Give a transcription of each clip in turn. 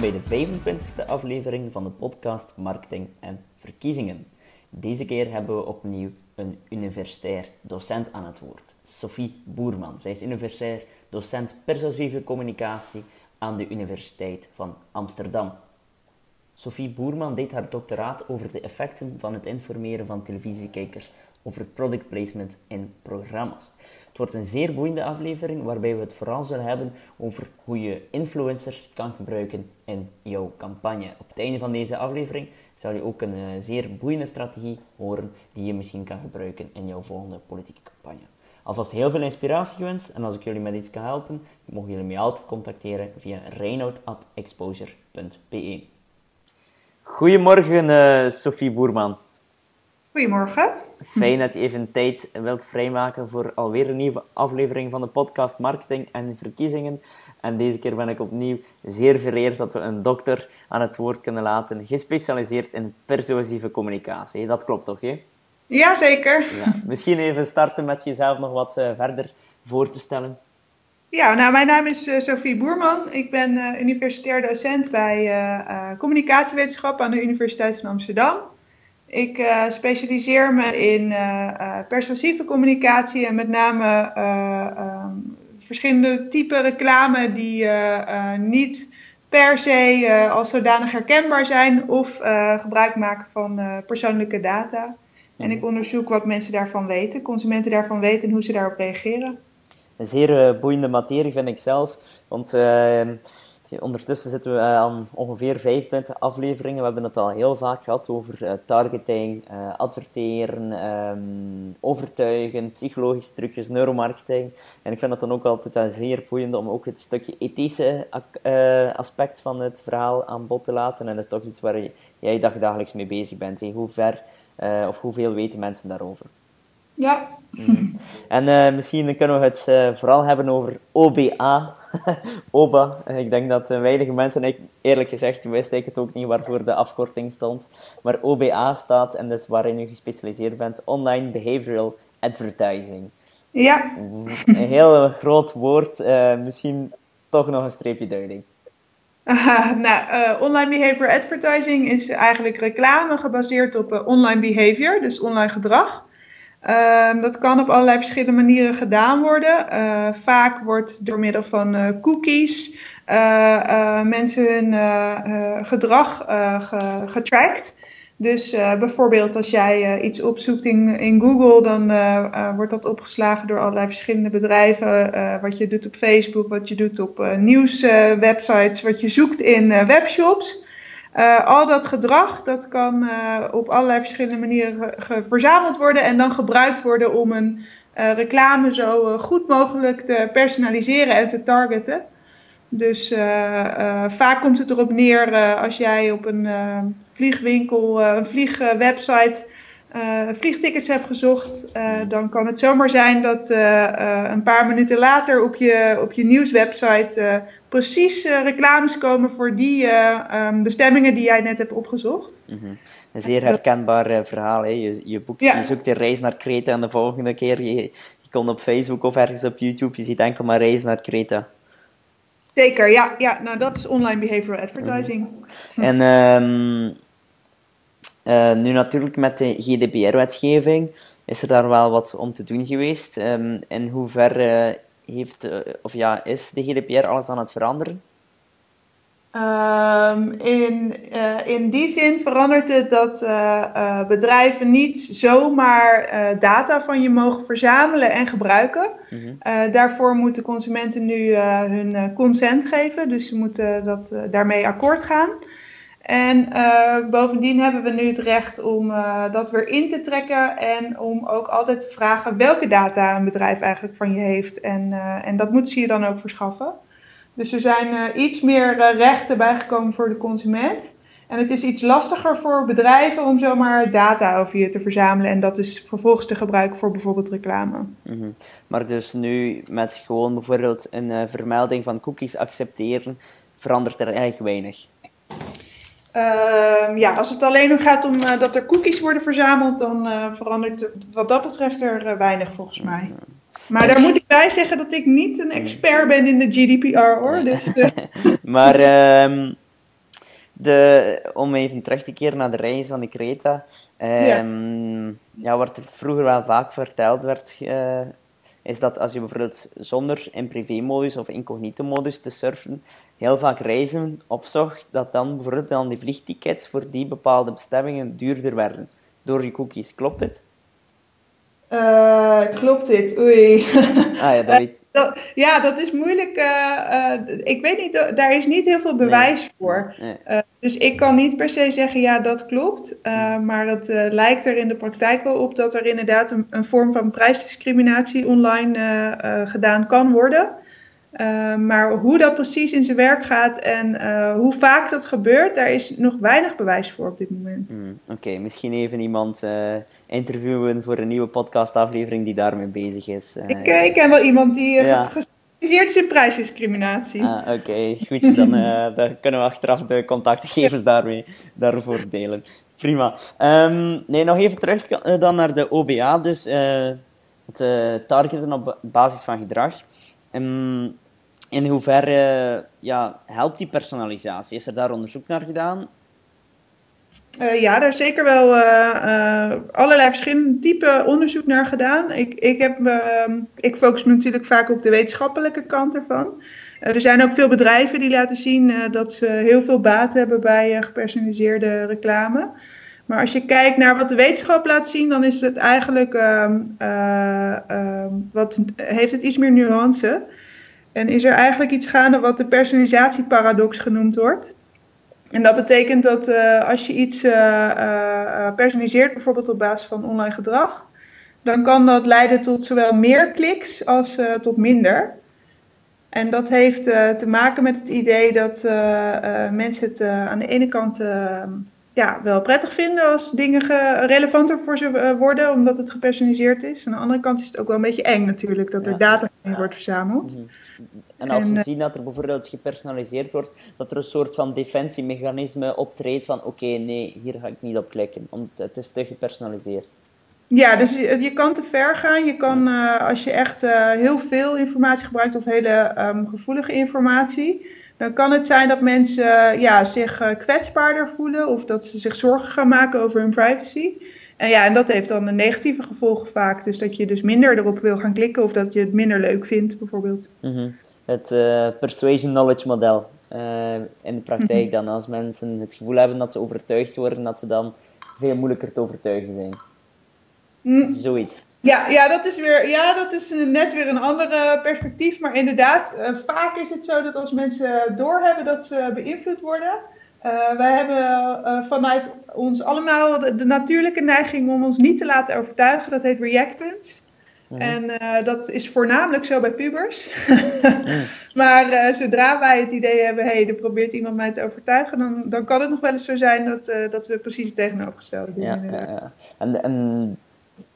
welkom bij de 25e aflevering van de podcast Marketing en Verkiezingen. Deze keer hebben we opnieuw een universitair docent aan het woord, Sophie Boerman. Zij is universitair docent persuasieve communicatie aan de Universiteit van Amsterdam. Sophie Boerman deed haar doctoraat over de effecten van het informeren van televisiekijkers over product placement in programma's. Het wordt een zeer boeiende aflevering waarbij we het vooral zullen hebben over hoe je influencers kan gebruiken in jouw campagne. Op het einde van deze aflevering zal je ook een zeer boeiende strategie horen die je misschien kan gebruiken in jouw volgende politieke campagne. Alvast heel veel inspiratie gewenst en als ik jullie met iets kan helpen, mogen jullie mij altijd contacteren via reinoud@exposure.be. Goedemorgen Sophie Boerman. Goedemorgen. Fijn dat je even tijd wilt vrijmaken voor alweer een nieuwe aflevering van de podcast Marketing en Verkiezingen. En deze keer ben ik opnieuw zeer vereerd dat we een dokter aan het woord kunnen laten, gespecialiseerd in persuasieve communicatie. Dat klopt toch, hè? Jazeker. Ja. Misschien even starten met jezelf nog wat verder voor te stellen. Ja, nou, mijn naam is Sophie Boerman. Ik ben universitair docent bij communicatiewetenschap aan de Universiteit van Amsterdam. Ik specialiseer me in persuasieve communicatie en met name verschillende typen reclame die niet per se als zodanig herkenbaar zijn of gebruik maken van persoonlijke data. En ik onderzoek wat mensen daarvan weten, consumenten daarvan weten en hoe ze daarop reageren. Een zeer boeiende materie vind ik zelf, want ondertussen zitten we aan ongeveer 25 afleveringen. We hebben het al heel vaak gehad over targeting, adverteren, overtuigen, psychologische trucjes, neuromarketing. En ik vind dat dan ook altijd zeer boeiend om ook het stukje ethische aspect van het verhaal aan bod te laten. En dat is toch iets waar jij dagelijks mee bezig bent. Hoe ver of hoeveel weten mensen daarover? Ja. En misschien kunnen we het vooral hebben over OBA. OBA. Ik denk dat weinige mensen, eerlijk gezegd, wist ik het ook niet waarvoor de afkorting stond. Maar OBA staat, en dat is waarin u gespecialiseerd bent, Online Behavioral Advertising. Ja. Een heel groot woord. Misschien toch nog een streepje duiding. Online Behavioral Advertising is eigenlijk reclame gebaseerd op online behavior, dus online gedrag. Dat kan op allerlei verschillende manieren gedaan worden. Vaak wordt door middel van cookies mensen hun gedrag getracked. Dus bijvoorbeeld als jij iets opzoekt in Google, dan wordt dat opgeslagen door allerlei verschillende bedrijven. Wat je doet op Facebook, wat je doet op nieuwswebsites, wat je zoekt in webshops. Al dat gedrag, dat kan op allerlei verschillende manieren verzameld worden en dan gebruikt worden om een reclame zo goed mogelijk te personaliseren en te targeten. Dus vaak komt het erop neer als jij op een vliegwinkel, een vliegwebsite, vliegtickets hebt gezocht. Dan kan het zomaar zijn dat een paar minuten later op je nieuwswebsite precies reclames komen voor die bestemmingen die jij net hebt opgezocht. Mm-hmm. Een zeer herkenbaar verhaal. Hè? Je zoekt een reis naar Kreta en de volgende keer je komt op Facebook of ergens op YouTube, je ziet enkel maar reis naar Kreta. Zeker, ja. Nou, dat is online behavioral advertising. Mm-hmm. En nu natuurlijk met de GDPR-wetgeving is er daar wel wat om te doen geweest. In hoeverre is de GDPR alles aan het veranderen? In die zin verandert het dat bedrijven niet zomaar data van je mogen verzamelen en gebruiken. Mm-hmm. Daarvoor moeten consumenten nu hun consent geven, dus ze moeten daarmee akkoord gaan. En bovendien hebben we nu het recht om dat weer in te trekken en om ook altijd te vragen welke data een bedrijf eigenlijk van je heeft. En dat moeten ze je dan ook verschaffen. Dus er zijn iets meer rechten bijgekomen voor de consument. En het is iets lastiger voor bedrijven om zomaar data over je te verzamelen. En dat is vervolgens te gebruiken voor bijvoorbeeld reclame. Mm-hmm. Maar dus nu met gewoon bijvoorbeeld een vermelding van cookies accepteren, verandert er eigenlijk weinig? Als het alleen nog gaat om dat er cookies worden verzameld, dan verandert het wat dat betreft er weinig volgens mij. Maar daar moet ik bij zeggen dat ik niet een expert ben in de GDPR hoor. Dus, Maar om even terug te keren naar de reis van de Creta. Ja, wat er vroeger wel vaak verteld werd, is dat als je bijvoorbeeld zonder in privé-modus of incognito-modus te surfen, heel vaak reizen opzocht, dat dan bijvoorbeeld dan die vliegtickets voor die bepaalde bestemmingen duurder werden door je cookies. Klopt dit? Klopt dit? Oei. Ah ja, dat weet ja, dat is moeilijk. Ik weet niet, daar is niet heel veel bewijs voor. Nee. Dus ik kan niet per se zeggen, ja, dat klopt. Maar dat lijkt er in de praktijk wel op dat er inderdaad een vorm van prijsdiscriminatie online gedaan kan worden. Maar hoe dat precies in zijn werk gaat en hoe vaak dat gebeurt, daar is nog weinig bewijs voor op dit moment. Oké, misschien even iemand interviewen voor een nieuwe podcastaflevering die daarmee bezig is. Ik ken wel iemand die gespecialiseerd is in prijsdiscriminatie. Oké, goed. Dan kunnen we achteraf de contactgegevens daarvoor delen. Prima. Nog even terug dan naar de OBA, dus het targeten op basis van gedrag. In hoeverre helpt die personalisatie? Is er daar onderzoek naar gedaan? Ja, daar is zeker wel allerlei verschillende typen onderzoek naar gedaan. Ik focus me natuurlijk vaak op de wetenschappelijke kant ervan. Er zijn ook veel bedrijven die laten zien dat ze heel veel baat hebben bij gepersonaliseerde reclame. Maar als je kijkt naar wat de wetenschap laat zien, dan is het eigenlijk heeft het iets meer nuance. En is er eigenlijk iets gaande wat de personalisatieparadox genoemd wordt. En dat betekent dat als je iets personaliseert, bijvoorbeeld op basis van online gedrag, dan kan dat leiden tot zowel meer kliks als tot minder. En dat heeft te maken met het idee dat mensen het aan de ene kant wel prettig vinden als dingen relevanter voor ze worden, omdat het gepersonaliseerd is. Aan de andere kant is het ook wel een beetje eng natuurlijk, dat er data mee wordt verzameld. En als ze zien dat er bijvoorbeeld gepersonaliseerd wordt, dat er een soort van defensiemechanisme optreedt van oké, nee, hier ga ik niet op klikken, want het is te gepersonaliseerd. Ja, dus je kan te ver gaan. Je kan, als je echt heel veel informatie gebruikt of hele gevoelige informatie, dan kan het zijn dat mensen zich kwetsbaarder voelen of dat ze zich zorgen gaan maken over hun privacy. En dat heeft dan een negatieve gevolgen vaak. Dus dat je dus minder erop wil gaan klikken of dat je het minder leuk vindt bijvoorbeeld. Mm-hmm. Het persuasion knowledge model in de praktijk dan. Als mensen het gevoel hebben dat ze overtuigd worden, dat ze dan veel moeilijker te overtuigen zijn. Zoiets. Dat is net weer een ander perspectief. Maar inderdaad, vaak is het zo dat als mensen doorhebben dat ze beïnvloed worden. Wij hebben vanuit ons allemaal de natuurlijke neiging om ons niet te laten overtuigen. Dat heet reactance. En dat is voornamelijk zo bij pubers. Maar zodra wij het idee hebben, er probeert iemand mij te overtuigen, dan kan het nog wel eens zo zijn dat we precies het tegenovergestelde doen.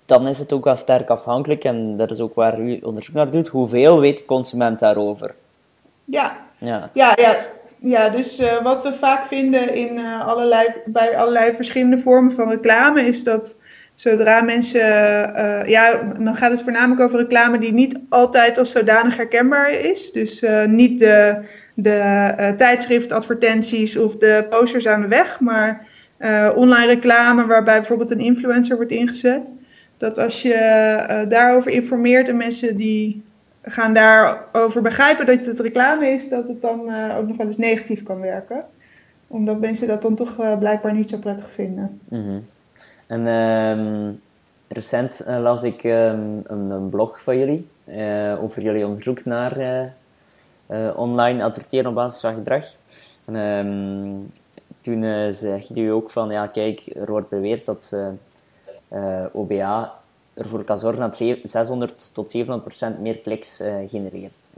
Dan is het ook wel sterk afhankelijk, en dat is ook waar u onderzoek naar doet, hoeveel weet de consument daarover? Dus wat we vaak vinden bij allerlei verschillende vormen van reclame, is dat zodra mensen, dan gaat het voornamelijk over reclame die niet altijd als zodanig herkenbaar is. Dus niet de tijdschriftadvertenties of de posters aan de weg, maar online reclame waarbij bijvoorbeeld een influencer wordt ingezet. Dat als je daarover informeert en mensen die gaan daarover begrijpen dat het reclame is, dat het dan ook nog wel eens negatief kan werken. Omdat mensen dat dan toch blijkbaar niet zo prettig vinden. Mm-hmm. En recent las ik een blog van jullie over jullie onderzoek naar online adverteren op basis van gedrag. En toen zegt u ook van, kijk, er wordt beweerd dat ze OBA ervoor kan zorgen dat 600 tot 700% meer kliks genereert.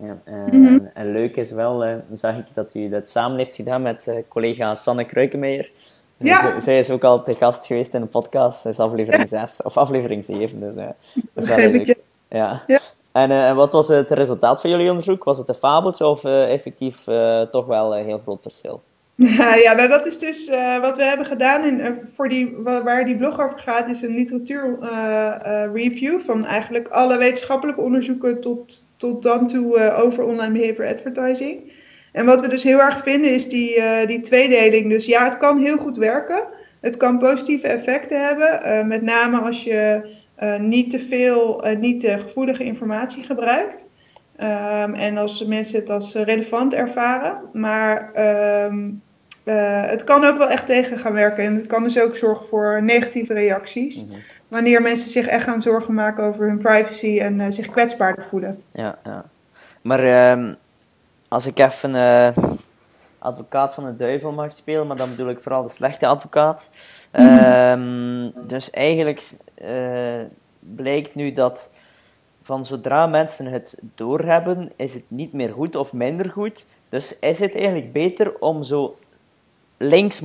En leuk is wel, zag ik dat u dat samen heeft gedaan met collega Sanne Kruikemeijer. Zij is ook al te gast geweest in de podcast, is aflevering 6 of aflevering 7, dus dat is wel leuk. Ja. En wat was het resultaat van jullie onderzoek? Was het een fabeltje of effectief toch wel een heel groot verschil? Dat is dus wat we hebben gedaan. Waar die blog over gaat, is een literatuurreview van eigenlijk alle wetenschappelijke onderzoeken tot dan toe over online behavioral advertising. En wat we dus heel erg vinden is die tweedeling. Dus ja, het kan heel goed werken. Het kan positieve effecten hebben. Met name als je niet te veel, niet te gevoelige informatie gebruikt. En als mensen het als relevant ervaren. Maar het kan ook wel echt tegen gaan werken. En het kan dus ook zorgen voor negatieve reacties. Mm-hmm. Wanneer mensen zich echt gaan zorgen maken over hun privacy en zich kwetsbaarder voelen. Ja, ja. Maar als ik even advocaat van de duivel mag spelen, maar dan bedoel ik vooral de slechte advocaat. Dus eigenlijk blijkt nu dat van zodra mensen het doorhebben, is het niet meer goed of minder goed. Dus is het eigenlijk beter om zo links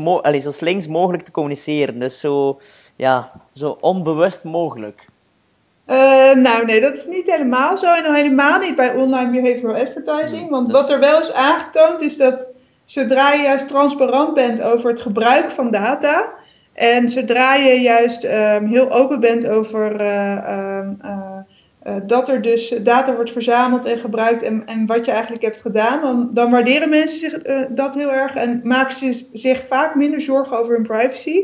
mogelijk te communiceren. Dus zo, ja, zo onbewust mogelijk. Nou nee, dat is niet helemaal zo. En helemaal niet bij online behavioral advertising. Nee, want wat er wel is aangetoond is dat zodra je juist transparant bent over het gebruik van data. En zodra je juist heel open bent over dat er dus data wordt verzameld en gebruikt en wat je eigenlijk hebt gedaan. Dan waarderen mensen zich, dat heel erg en maken ze zich vaak minder zorgen over hun privacy.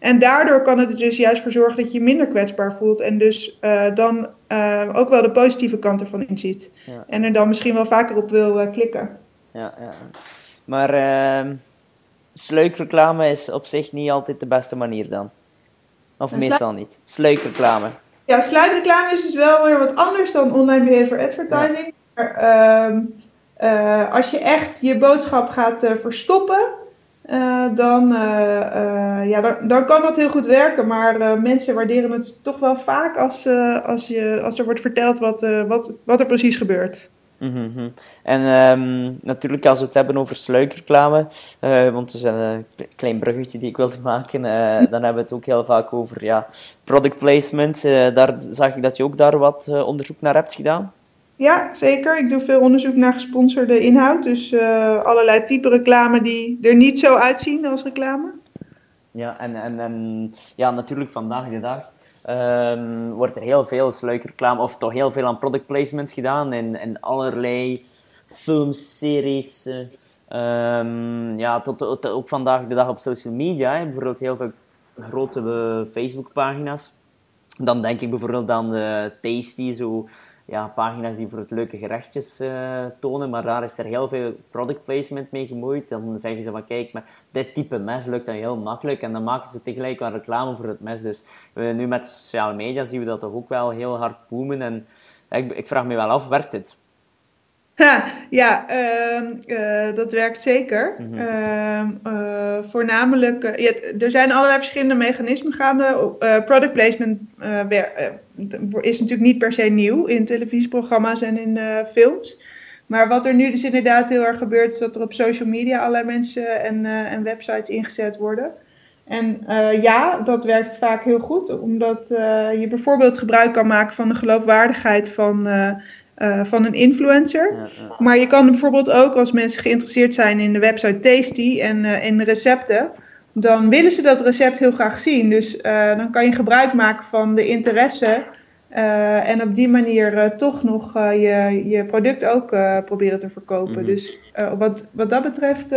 En daardoor kan het er dus juist voor zorgen dat je je minder kwetsbaar voelt. En dus dan ook wel de positieve kant ervan inziet. Ja. En er dan misschien wel vaker op wil klikken. Ja, ja. Maar sluikreclame is op zich niet altijd de beste manier dan? Of meestal niet? Sluikreclame. Ja, sluikreclame is dus wel weer wat anders dan online behavioral advertising. Ja. Maar als je echt je boodschap gaat verstoppen... dan kan dat heel goed werken, maar mensen waarderen het toch wel vaak als er wordt verteld wat er precies gebeurt. Mm-hmm. En natuurlijk als we het hebben over sluikreclame, want er is een klein bruggetje die ik wilde maken, dan hebben we het ook heel vaak over product placement. Daar zag ik dat je ook daar wat onderzoek naar hebt gedaan. Ja, zeker. Ik doe veel onderzoek naar gesponsorde inhoud. Dus allerlei type reclame die er niet zo uitzien als reclame. Ja, en natuurlijk vandaag de dag wordt er heel veel sluikreclame, of toch heel veel aan product placement gedaan. In allerlei films, series. Tot ook vandaag de dag op social media. Hè, bijvoorbeeld heel veel grote Facebookpagina's. Dan denk ik bijvoorbeeld aan Tasty, zo... Ja, pagina's die voor het leuke gerechtjes tonen, maar daar is er heel veel product placement mee gemoeid. Dan zeggen ze van, kijk, maar dit type mes lukt dan heel makkelijk. En dan maken ze tegelijk wel reclame voor het mes. Dus nu met sociale media zien we dat toch ook wel heel hard boomen. En ik vraag me wel af, werkt dit? Dat werkt zeker. Mm-hmm. Voornamelijk, er zijn allerlei verschillende mechanismen gaande. Product placement is natuurlijk niet per se nieuw in televisieprogramma's en in films. Maar wat er nu dus inderdaad heel erg gebeurt, is dat er op social media allerlei mensen en websites ingezet worden. En dat werkt vaak heel goed, omdat je bijvoorbeeld gebruik kan maken van de geloofwaardigheid van een influencer. Ja. Maar je kan bijvoorbeeld ook, als mensen geïnteresseerd zijn in de website Tasty en in recepten, dan willen ze dat recept heel graag zien. Dus dan kan je gebruik maken van de interesse en op die manier toch nog je product ook proberen te verkopen. Mm-hmm. Dus wat dat betreft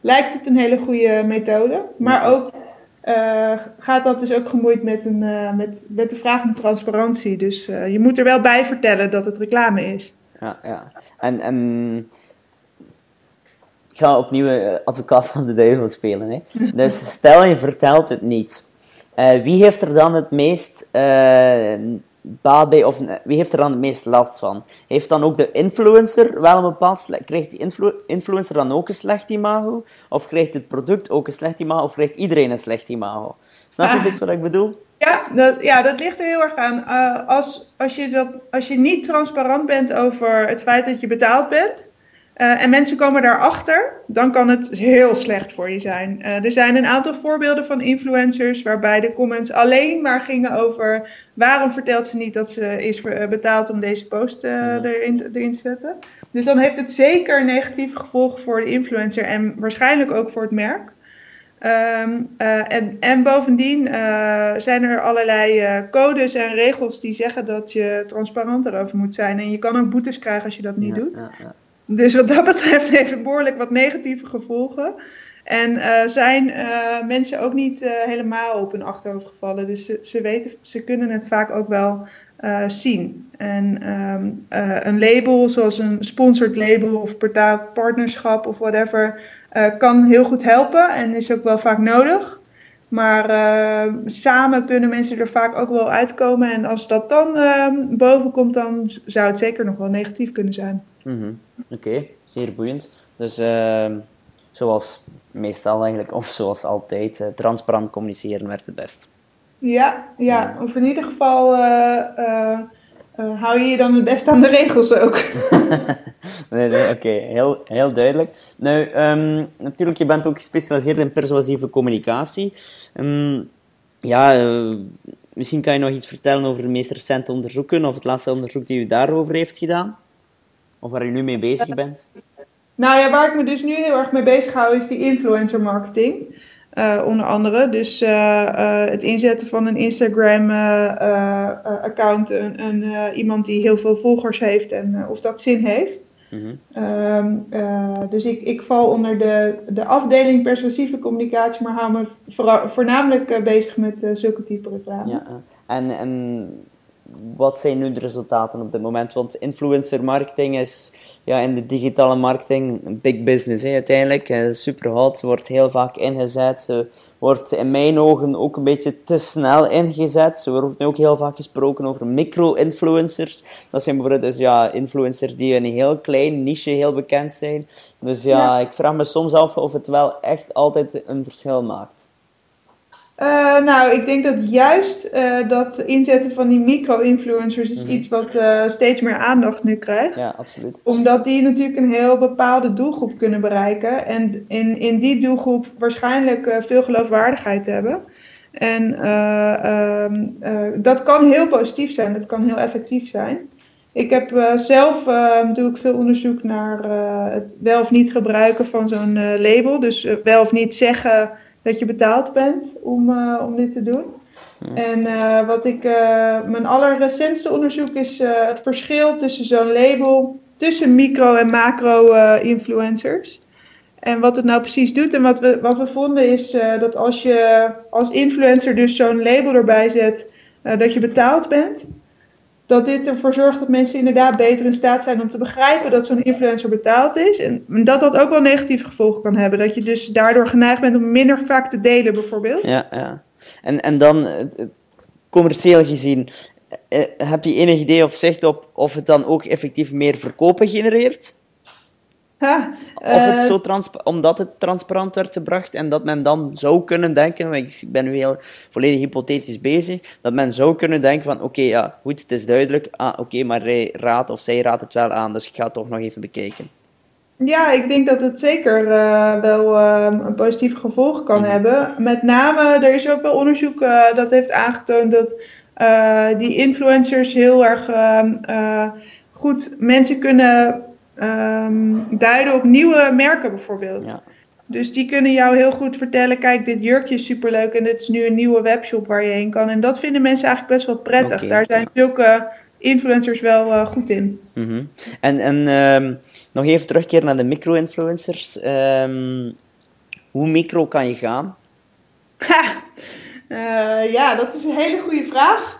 lijkt het een hele goede methode. Maar ook gaat dat dus ook gemoeid met de vraag om transparantie. Dus je moet er wel bij vertellen dat het reclame is. Ja, ja. En ik ga opnieuw advocaat van de duivel spelen. Hè? Dus stel je vertelt het niet. Wie heeft er dan het meest baat bij, of wie heeft er dan het meest last van? Heeft dan ook de influencer wel een bepaald slecht... Krijgt die influencer dan ook een slecht imago? Of krijgt het product ook een slecht imago? Of krijgt iedereen een slecht imago? Snap je dit wat ik bedoel? Ja, dat ligt er heel erg aan. Als je niet transparant bent over het feit dat je betaald bent... en mensen komen daarachter, dan kan het heel slecht voor je zijn. Er zijn een aantal voorbeelden van influencers waarbij de comments alleen maar gingen over... waarom vertelt ze niet dat ze is betaald om deze post erin te zetten. Dus dan heeft het zeker negatieve gevolgen voor de influencer en waarschijnlijk ook voor het merk. En bovendien zijn er allerlei codes en regels die zeggen dat je transparant erover moet zijn. En je kan ook boetes krijgen als je dat niet doet. Ja, ja. Dus wat dat betreft heeft het behoorlijk wat negatieve gevolgen. En zijn mensen ook niet helemaal op hun achterhoofd gevallen. Dus ze weten, ze kunnen het vaak ook wel zien. En een label, zoals een sponsored label of partnerschap of whatever, kan heel goed helpen en is ook wel vaak nodig. Maar samen kunnen mensen er vaak ook wel uitkomen. En als dat dan boven komt, dan zou het zeker nog wel negatief kunnen zijn. Mm-hmm. Oké, zeer boeiend. Dus zoals meestal eigenlijk, of zoals altijd, transparant communiceren werkt het best. Ja. Of in ieder geval hou je dan het best aan de regels ook. Oké, heel duidelijk. Nou, natuurlijk, je bent ook gespecialiseerd in persuasieve communicatie. Misschien kan je nog iets vertellen over de meest recente onderzoeken, of het laatste onderzoek die u daarover heeft gedaan? Of waar je nu mee bezig bent? Nou ja, waar ik me dus nu heel erg mee bezig hou is die influencer marketing. Onder andere. Dus het inzetten van een Instagram account. Iemand die heel veel volgers heeft en of dat zin heeft. Mm-hmm. Dus ik val onder de afdeling persuasieve communicatie. Maar hou me voornamelijk bezig met zulke type reclame. Ja, en wat zijn nu de resultaten op dit moment? Want influencer marketing is in de digitale marketing big business uiteindelijk. Super hot, wordt heel vaak ingezet. Wordt in mijn ogen ook een beetje te snel ingezet. Er wordt nu ook heel vaak gesproken over micro-influencers. Dat zijn bijvoorbeeld influencers die in een heel klein niche heel bekend zijn. Dus ik vraag me soms af of het wel echt altijd een verschil maakt. Nou, ik denk dat juist dat inzetten van die micro-influencers is iets wat steeds meer aandacht nu krijgt. Ja, absoluut. Omdat die natuurlijk een heel bepaalde doelgroep kunnen bereiken. En in die doelgroep waarschijnlijk veel geloofwaardigheid hebben. En dat kan heel positief zijn, dat kan heel effectief zijn. Ik heb zelf doe ik veel onderzoek naar het wel of niet gebruiken van zo'n label. Dus wel of niet zeggen dat je betaald bent om dit te doen. Ja. En wat ik mijn allerrecentste onderzoek is het verschil tussen zo'n label, tussen micro- en macro-influencers. En wat het nou precies doet en wat we vonden is dat als je als influencer dus zo'n label erbij zet dat je betaald bent, dat dit ervoor zorgt dat mensen inderdaad beter in staat zijn om te begrijpen dat zo'n influencer betaald is. En dat dat ook wel negatieve gevolgen kan hebben. Dat je dus daardoor geneigd bent om minder vaak te delen, bijvoorbeeld. Ja. En dan, commercieel gezien, heb je enig idee of zicht op of het dan ook effectief meer verkopen genereert? Of het zo omdat het transparant werd gebracht en dat men dan zou kunnen denken, ik ben nu heel volledig hypothetisch bezig, dat men zou kunnen denken van oké, goed, het is duidelijk, maar hij raadt of zij raadt het wel aan, dus ik ga het toch nog even bekijken. Ja, ik denk dat het zeker wel een positief gevolg kan hebben. Met name, er is ook wel onderzoek dat heeft aangetoond dat die influencers heel erg goed mensen kunnen duiden op nieuwe merken bijvoorbeeld. Ja. Dus die kunnen jou heel goed vertellen, kijk, dit jurkje is superleuk en dit is nu een nieuwe webshop waar je heen kan. En dat vinden mensen eigenlijk best wel prettig. Okay, daar zijn zulke influencers wel goed in. Mm-hmm. En nog even terugkeren naar de micro-influencers. Hoe micro kan je gaan? Ja, dat is een hele goede vraag.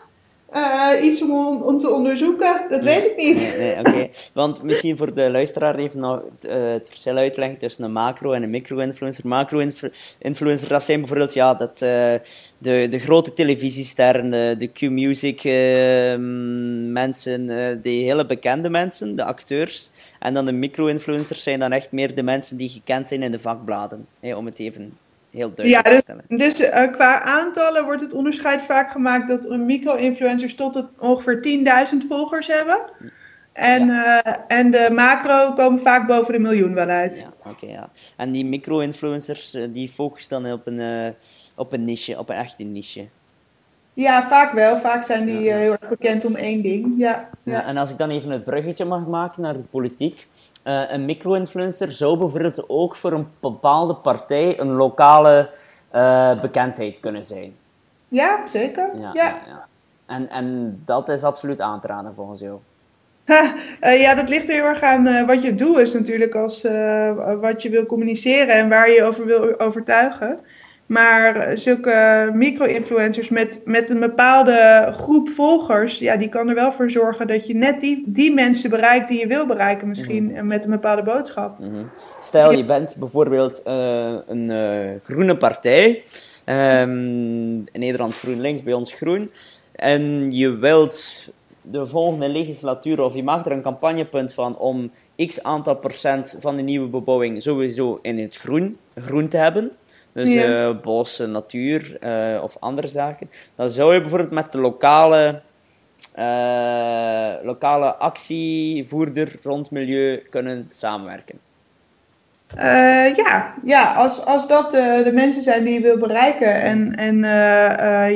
Iets om te onderzoeken, dat weet ik niet. Nee, oké. Want misschien voor de luisteraar even nog het verschil uitleggen tussen een macro- en een micro-influencer. Macro-influencer, dat zijn bijvoorbeeld de grote televisiesterren, de Q-music mensen, de hele bekende mensen, de acteurs. En dan de micro-influencers zijn dan echt meer de mensen die gekend zijn in de vakbladen, om het even heel duidelijk te stellen. Dus qua aantallen wordt het onderscheid vaak gemaakt dat micro-influencers tot ongeveer 10.000 volgers hebben. En de macro komen vaak boven de 1 miljoen wel uit. Ja, oké. En die micro-influencers die focussen dan op een niche, op een echte niche. Ja, vaak wel. Vaak zijn die heel erg bekend om één ding. Ja. En als ik dan even het bruggetje mag maken naar de politiek. Een micro-influencer zou bijvoorbeeld ook voor een bepaalde partij een lokale bekendheid kunnen zijn. Ja, zeker. Ja. En dat is absoluut aan te raden volgens jou. Ja, dat ligt er heel erg aan wat je doel is natuurlijk, als wat je wil communiceren en waar je over wil overtuigen. Maar zulke micro-influencers met een bepaalde groep volgers, ja, die kan er wel voor zorgen dat je net die mensen bereikt die je wil bereiken misschien, mm-hmm. met een bepaalde boodschap. Mm-hmm. Stel, je bent bijvoorbeeld een groene partij, in Nederland Groen Links, bij ons Groen, en je wilt de volgende legislatuur, of je maakt er een campagnepunt van om x aantal procent van de nieuwe bebouwing sowieso in het groen te hebben. Dus ja. Bos, natuur of andere zaken. Dan zou je bijvoorbeeld met de lokale actievoerder rond milieu kunnen samenwerken. Ja, als dat de mensen zijn die je wil bereiken. En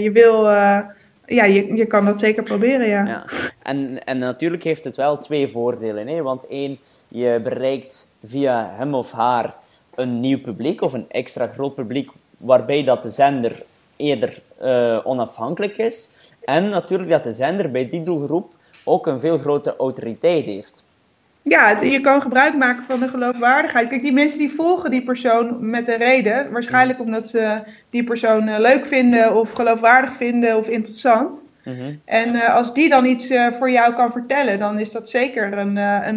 je wil... Je kan dat zeker proberen, ja. Ja. En natuurlijk heeft het wel twee voordelen. Hè? Want één, je bereikt via hem of haar een nieuw publiek of een extra groot publiek, waarbij dat de zender eerder onafhankelijk is. En natuurlijk dat de zender bij die doelgroep ook een veel grotere autoriteit heeft. Ja, je kan gebruik maken van de geloofwaardigheid. Kijk, die mensen die volgen die persoon met een reden. Waarschijnlijk omdat ze die persoon leuk vinden of geloofwaardig vinden of interessant. Mm-hmm. En als die dan iets voor jou kan vertellen, dan is dat zeker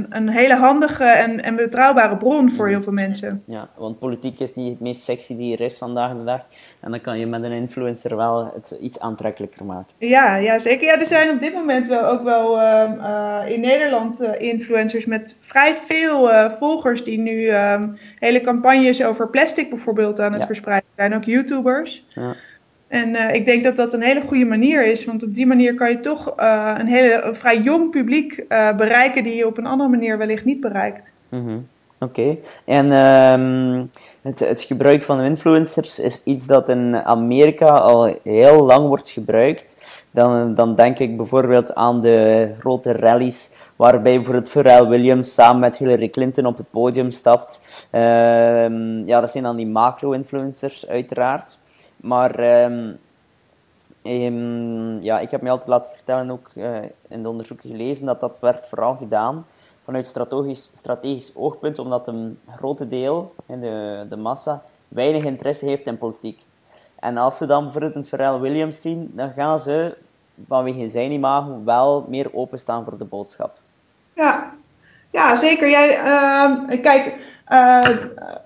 een hele handige en betrouwbare bron voor heel veel mensen. Ja, want politiek is niet het meest sexy die er is vandaag de dag. En dan kan je met een influencer wel het iets aantrekkelijker maken. Ja, zeker. Ja, er zijn op dit moment wel ook wel in Nederland influencers met vrij veel volgers die nu hele campagnes over plastic bijvoorbeeld aan het verspreiden zijn. Ook YouTubers. Ja. En ik denk dat dat een hele goede manier is, want op die manier kan je toch een vrij jong publiek bereiken die je op een andere manier wellicht niet bereikt. Mm-hmm. Oké. En het gebruik van influencers is iets dat in Amerika al heel lang wordt gebruikt. Dan denk ik bijvoorbeeld aan de grote rallies waarbij bijvoorbeeld Pharrell Williams samen met Hillary Clinton op het podium stapt. Dat zijn dan die macro-influencers uiteraard. Maar ik heb me altijd laten vertellen, ook in de onderzoeken gelezen, dat werd vooral gedaan vanuit strategisch oogpunt, omdat een grote deel in de massa weinig interesse heeft in politiek. En als ze dan bijvoorbeeld een Pharrell Williams zien, dan gaan ze vanwege zijn imago wel meer openstaan voor de boodschap. Ja, zeker. Kijk...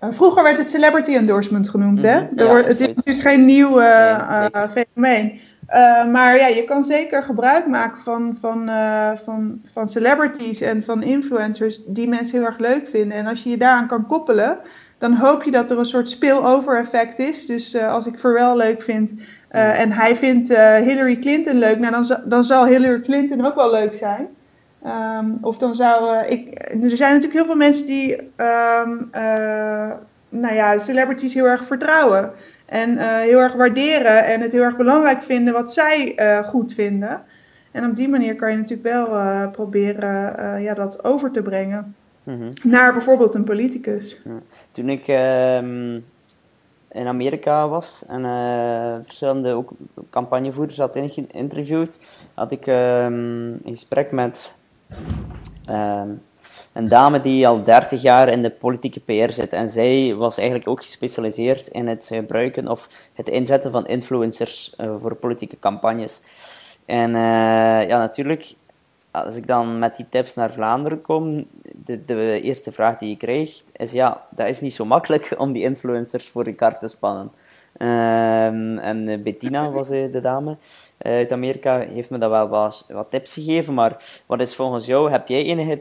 vroeger werd het celebrity endorsement genoemd, hè? Het is natuurlijk geen nieuw fenomeen. Maar ja, je kan zeker gebruik maken van celebrities en van influencers die mensen heel erg leuk vinden. En als je je daaraan kan koppelen, dan hoop je dat er een soort spillover effect is. Dus als ik Pharrell leuk vind en hij vindt Hillary Clinton leuk, nou, dan zal Hillary Clinton ook wel leuk zijn. Of dan zou er zijn natuurlijk heel veel mensen die celebrities heel erg vertrouwen en heel erg waarderen en het heel erg belangrijk vinden wat zij goed vinden. En op die manier kan je natuurlijk wel proberen dat over te brengen naar bijvoorbeeld een politicus. Ja. Toen ik in Amerika was en verschillende ook campagnevoerders had geïnterviewd, had ik een gesprek met een dame die al 30 jaar in de politieke PR zit. En zij was eigenlijk ook gespecialiseerd in het gebruiken of het inzetten van influencers voor politieke campagnes. En natuurlijk, als ik dan met die tips naar Vlaanderen kom, de eerste vraag die je krijgt is, dat is niet zo makkelijk om die influencers voor elkaar te spannen. En Bettina was de dame uit Amerika, heeft me daar wel wat tips gegeven, maar wat is volgens jou, heb jij enige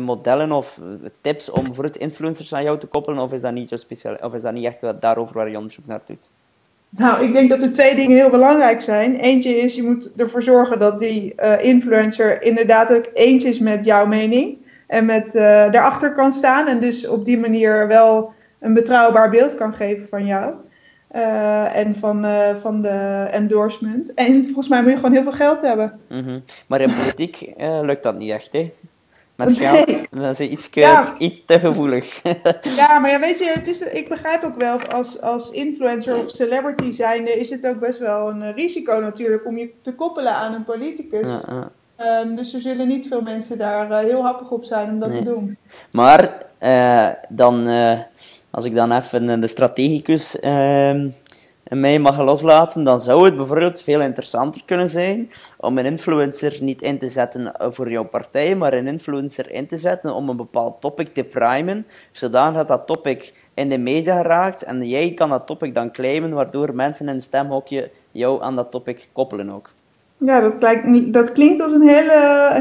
modellen of tips om bijvoorbeeld influencers aan jou te koppelen, of is dat niet zo speciaal, of is dat niet echt daarover waar je onderzoek naar doet? Nou, ik denk dat er twee dingen heel belangrijk zijn. Eentje is, je moet ervoor zorgen dat die influencer inderdaad ook eens is met jouw mening. En daarachter kan staan. En dus op die manier wel een betrouwbaar beeld kan geven van jou. En van de endorsement. En volgens mij moet je gewoon heel veel geld hebben. Mm-hmm. Maar in politiek lukt dat niet echt, hè? Met geld, dan is iets te gevoelig. Ja, maar weet je, ik begrijp ook wel, als influencer of celebrity zijnde is het ook best wel een risico natuurlijk om je te koppelen aan een politicus. Ja, ja. Dus er zullen niet veel mensen daar heel happig op zijn om dat te doen. Maar als ik dan even de strategicus in mij mag loslaten, dan zou het bijvoorbeeld veel interessanter kunnen zijn om een influencer niet in te zetten voor jouw partij, maar een influencer in te zetten om een bepaald topic te primen, zodat dat topic in de media geraakt en jij kan dat topic dan claimen, waardoor mensen in het stemhokje jou aan dat topic koppelen ook. Ja, dat klinkt als een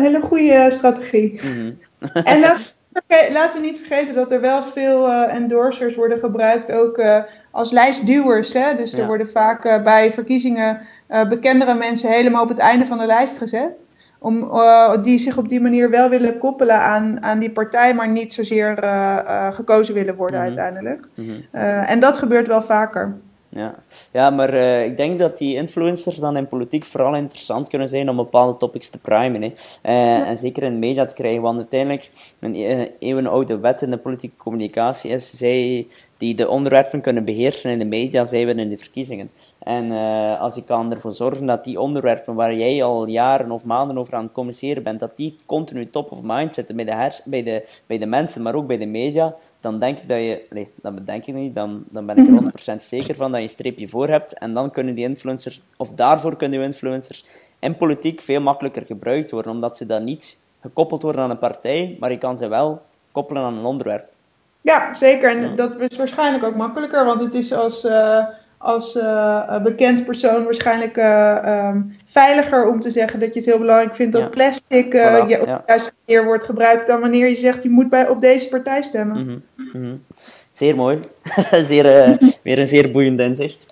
hele goede strategie. Mm-hmm. En laten we niet vergeten dat er wel veel endorsers worden gebruikt, ook als lijstduwers. Hè? Dus er worden vaak bij verkiezingen bekendere mensen helemaal op het einde van de lijst gezet. Die zich op die manier wel willen koppelen aan die partij, maar niet zozeer gekozen willen worden uiteindelijk. Mm-hmm. En dat gebeurt wel vaker. Ja, maar ik denk dat die influencers dan in politiek vooral interessant kunnen zijn om bepaalde topics te primen. En zeker in de media te krijgen, want uiteindelijk een eeuwenoude wet in de politieke communicatie is, zij die de onderwerpen kunnen beheersen in de media, zij winnen de verkiezingen. En als je kan ervoor zorgen dat die onderwerpen waar jij al jaren of maanden over aan het communiceren bent, dat die continu top of mind zitten bij de mensen, maar ook bij de media, dan denk ik dat je... Nee, dat denk ik niet. Dan ben ik er 100% zeker van dat je een streepje voor hebt. En dan kunnen die influencers... Of daarvoor kunnen die influencers in politiek veel makkelijker gebruikt worden, omdat ze dan niet gekoppeld worden aan een partij, maar je kan ze wel koppelen aan een onderwerp. Ja, zeker. En dat is waarschijnlijk ook makkelijker, want het is als bekend persoon waarschijnlijk veiliger om te zeggen dat je het heel belangrijk vindt dat plastic op de juiste manier wordt gebruikt dan wanneer je zegt je moet op deze partij stemmen. Mm-hmm. Mm-hmm. Zeer mooi. Weer een zeer boeiend inzicht.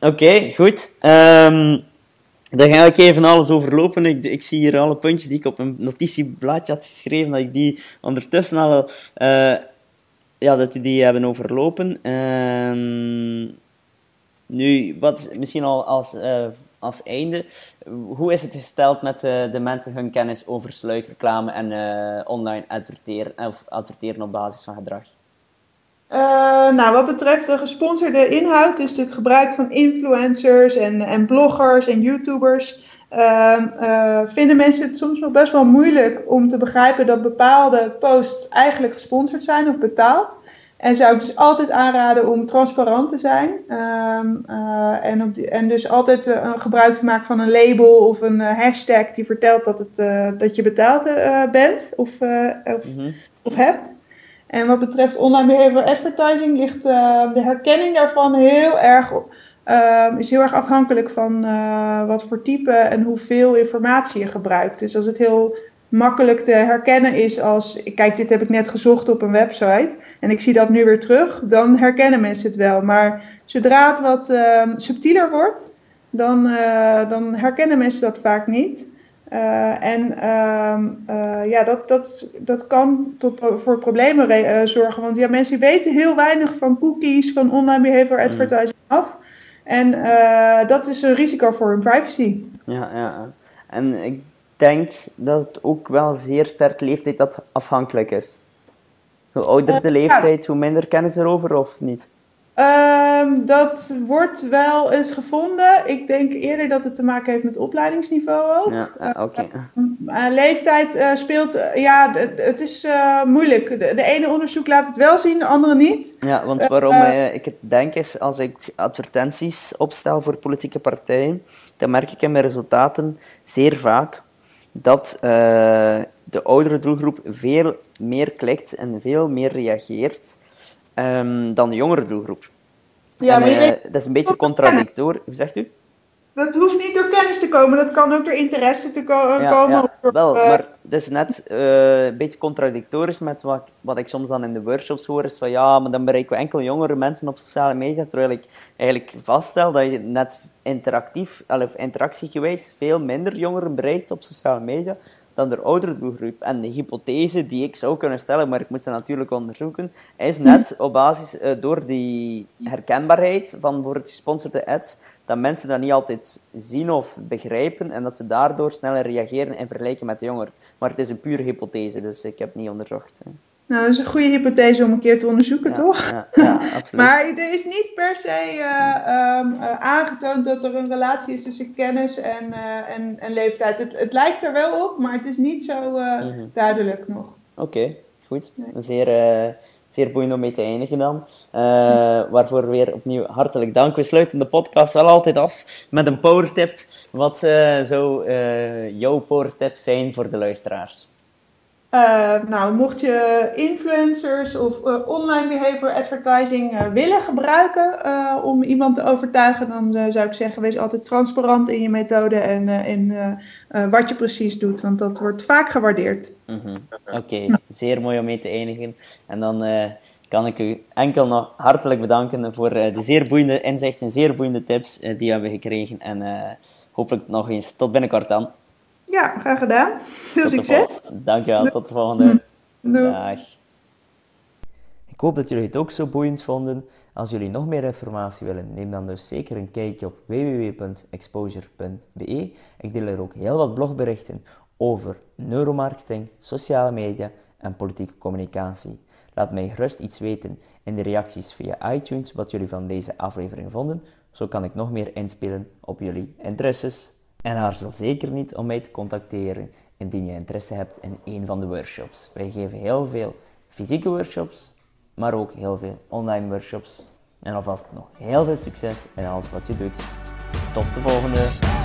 Oké, goed. Dan ga ik even alles overlopen. Ik zie hier alle puntjes die ik op een notitieblaadje had geschreven, dat ik die ondertussen al... dat die hebben overlopen. Nu, wat misschien al als einde, hoe is het gesteld met de mensen hun kennis over sluikreclame en online adverteren op basis van gedrag? Wat betreft de gesponsorde inhoud, dus het gebruik van influencers en bloggers en YouTubers, vinden mensen het soms nog best wel moeilijk om te begrijpen dat bepaalde posts eigenlijk gesponsord zijn of betaald. En zou ik dus altijd aanraden om transparant te zijn. En dus altijd gebruik te maken van een label of een hashtag die vertelt dat je betaald bent of hebt. En wat betreft online behavioral advertising ligt de herkenning daarvan heel erg op. Is heel erg afhankelijk van wat voor type en hoeveel informatie je gebruikt. Dus als het heel makkelijk te herkennen is als... Kijk, dit heb ik net gezocht op een website en ik zie dat nu weer terug. Dan herkennen mensen het wel. Maar zodra het wat subtieler wordt, dan herkennen mensen dat vaak niet. Dat kan voor problemen zorgen. Want ja, mensen weten heel weinig van cookies, van online behavioral advertising af. En dat is een risico voor hun privacy. Ja. En ik denk dat het ook wel zeer sterk leeftijd dat afhankelijk is. Hoe ouder de leeftijd, hoe minder kennis erover, of niet? Dat wordt wel eens gevonden. Ik denk eerder dat het te maken heeft met opleidingsniveau ook. Ja, oké. Leeftijd speelt... het is moeilijk. De ene onderzoek laat het wel zien, de andere niet. Ja, want waarom ik het denk is... Als ik advertenties opstel voor politieke partijen... Dan merk ik in mijn resultaten zeer vaak... dat de oudere doelgroep veel meer klikt... en veel meer reageert... dan de jongere doelgroep. Ja, maar dat is een beetje contradictorisch. Hoe zegt u? Dat hoeft niet door kennis te komen, dat kan ook door interesse te komen. Ja, wel, maar dat is net een beetje contradictorisch met wat ik soms dan in de workshops hoor, is van ja, maar dan bereiken we enkel jongere mensen op sociale media, terwijl ik eigenlijk vaststel dat je net interactiegewijs veel minder jongeren bereikt op sociale media dan de oudere doelgroep. En de hypothese die ik zou kunnen stellen, maar ik moet ze natuurlijk onderzoeken, is net op basis door die herkenbaarheid van bijvoorbeeld gesponsorde ads, dat mensen dat niet altijd zien of begrijpen en dat ze daardoor sneller reageren en vergelijken met de jongeren. Maar het is een pure hypothese, dus ik heb het niet onderzocht. Nou, dat is een goede hypothese om een keer te onderzoeken, toch? Ja, absoluut. Maar er is niet per se aangetoond dat er een relatie is tussen kennis en leeftijd. Het lijkt er wel op, maar het is niet zo duidelijk nog. Oké, goed. Nee. Zeer boeiend om mee te eindigen dan. Waarvoor weer opnieuw hartelijk dank. We sluiten de podcast wel altijd af met een power tip. Wat zou jouw power tip zijn voor de luisteraars? Nou, mocht je influencers of online behavioral advertising willen gebruiken om iemand te overtuigen, dan zou ik zeggen, wees altijd transparant in je methode en wat je precies doet, want dat wordt vaak gewaardeerd. Mm-hmm. Oké, zeer mooi om mee te eindigen. En dan kan ik u enkel nog hartelijk bedanken voor de zeer boeiende inzichten, zeer boeiende tips die we hebben gekregen. En hopelijk nog eens tot binnenkort dan. Ja, graag gedaan. Veel succes. Dankjewel, tot de volgende. Doei. Dag. Ik hoop dat jullie het ook zo boeiend vonden. Als jullie nog meer informatie willen, neem dan dus zeker een kijkje op www.exposure.be. Ik deel er ook heel wat blogberichten over neuromarketing, sociale media en politieke communicatie. Laat mij gerust iets weten in de reacties via iTunes wat jullie van deze aflevering vonden. Zo kan ik nog meer inspelen op jullie interesses. En aarzel zeker niet om mij te contacteren indien je interesse hebt in een van de workshops. Wij geven heel veel fysieke workshops, maar ook heel veel online workshops. En alvast nog heel veel succes in alles wat je doet. Tot de volgende!